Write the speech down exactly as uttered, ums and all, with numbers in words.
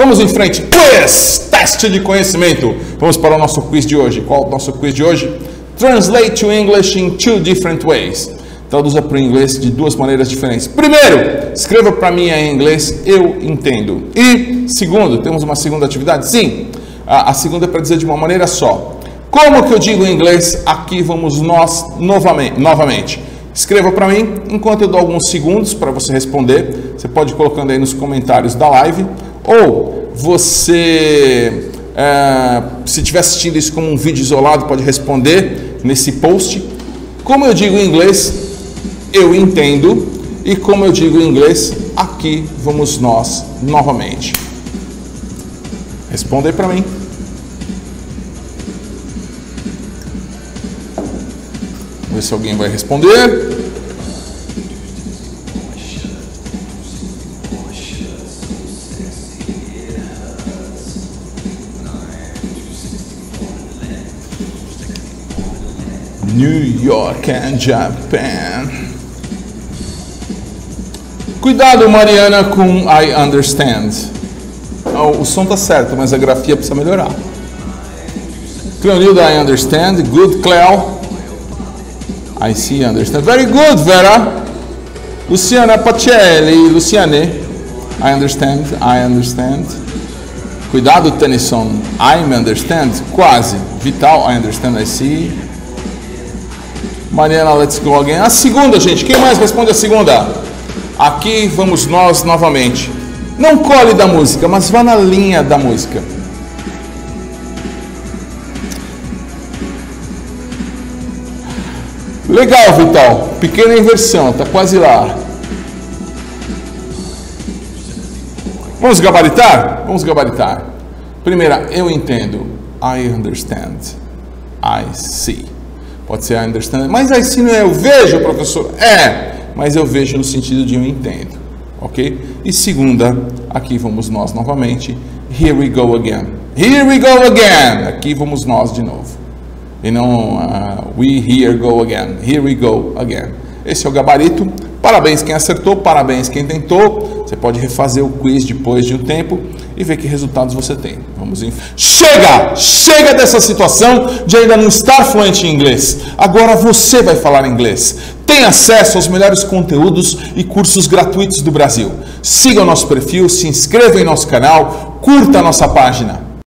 Vamos em frente, quiz, teste de conhecimento. Vamos para o nosso quiz de hoje. Qual é o nosso quiz de hoje? Translate to English in two different ways. Traduza para o inglês de duas maneiras diferentes. Primeiro, escreva para mim em inglês, eu entendo. E segundo, temos uma segunda atividade? Sim, a, a segunda é para dizer de uma maneira só. Como que eu digo em inglês? Aqui vamos nós novamente. novamente. Escreva para mim, enquanto eu dou alguns segundos para você responder. Você pode ir colocando aí nos comentários da live. Ou você, é, se estiver assistindo isso como um vídeo isolado, pode responder nesse post. Como eu digo em inglês, eu entendo. E como eu digo em inglês, aqui vamos nós novamente. Responda aí para mim. Vamos ver se alguém vai responder. New York and Japan. Cuidado, Mariana, com I understand. O som tá certo, mas a grafia precisa melhorar. Cleonilda, I understand. Good, Cleo. I see, understand. Very good, Vera. Luciana Pacelli, Luciane. I understand, I understand. Cuidado, Tennyson. I understand. Quase. Vital, I understand, I see. Mariana, let's go again. A segunda, gente. Quem mais responde a segunda? Aqui vamos nós novamente. Não cole da música, mas vá na linha da música. Legal, Vital. Pequena inversão, tá quase lá. Vamos gabaritar? Vamos gabaritar. Primeira, eu entendo. I understand. I see. Pode ser I understand. Mas I see não é eu vejo, professor. É. Mas eu vejo no sentido de eu entendo, ok? E segunda, aqui vamos nós novamente. Here we go again. Here we go again. Aqui vamos nós de novo. E não uh, we here go again. Here we go again. Esse é o gabarito. Parabéns quem acertou, parabéns quem tentou. Você pode refazer o quiz depois de um tempo e ver que resultados você tem. Vamos em... Chega! Chega dessa situação de ainda não estar fluente em inglês. Agora você vai falar inglês. Tem acesso aos melhores conteúdos e cursos gratuitos do Brasil. Siga o nosso perfil, se inscreva em nosso canal, curta a nossa página.